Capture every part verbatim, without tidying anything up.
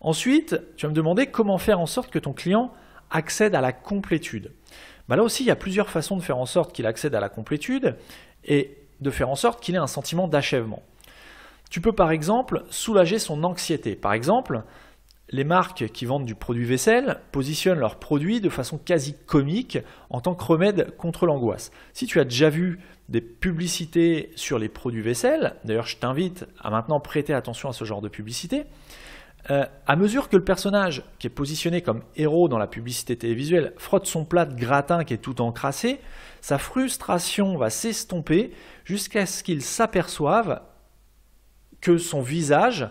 Ensuite, tu vas me demander comment faire en sorte que ton client accède à la complétude. Bah là aussi, il y a plusieurs façons de faire en sorte qu'il accède à la complétude et de faire en sorte qu'il ait un sentiment d'achèvement. Tu peux par exemple soulager son anxiété. Par exemple, les marques qui vendent du produit vaisselle positionnent leurs produits de façon quasi comique en tant que remède contre l'angoisse. Si tu as déjà vu des publicités sur les produits vaisselle, d'ailleurs je t'invite à maintenant prêter attention à ce genre de publicité, euh, à mesure que le personnage qui est positionné comme héros dans la publicité télévisuelle frotte son plat de gratin qui est tout encrassé, sa frustration va s'estomper jusqu'à ce qu'il s'aperçoive que son visage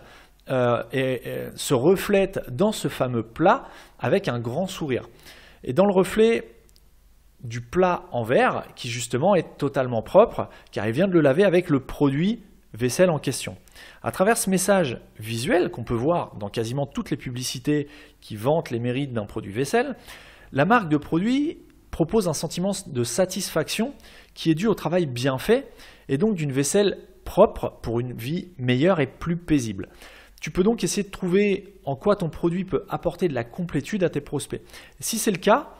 Euh, et, et se reflète dans ce fameux plat avec un grand sourire. Et dans le reflet du plat en verre, qui justement est totalement propre, car il vient de le laver avec le produit vaisselle en question. À travers ce message visuel qu'on peut voir dans quasiment toutes les publicités qui vantent les mérites d'un produit vaisselle, la marque de produit propose un sentiment de satisfaction qui est dû au travail bien fait et donc d'une vaisselle propre pour une vie meilleure et plus paisible. Tu peux donc essayer de trouver en quoi ton produit peut apporter de la complétude à tes prospects. Si c'est le cas,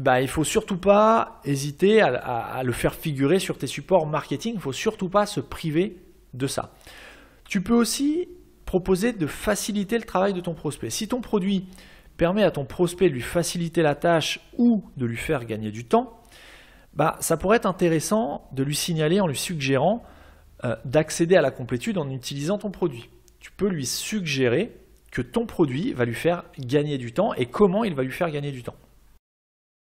bah, il ne faut surtout pas hésiter à, à, à le faire figurer sur tes supports marketing. Il ne faut surtout pas se priver de ça. Tu peux aussi proposer de faciliter le travail de ton prospect. Si ton produit permet à ton prospect de lui faciliter la tâche ou de lui faire gagner du temps, bah, ça pourrait être intéressant de lui signaler en lui suggérant euh, d'accéder à la complétude en utilisant ton produit. Tu peux lui suggérer que ton produit va lui faire gagner du temps et comment il va lui faire gagner du temps.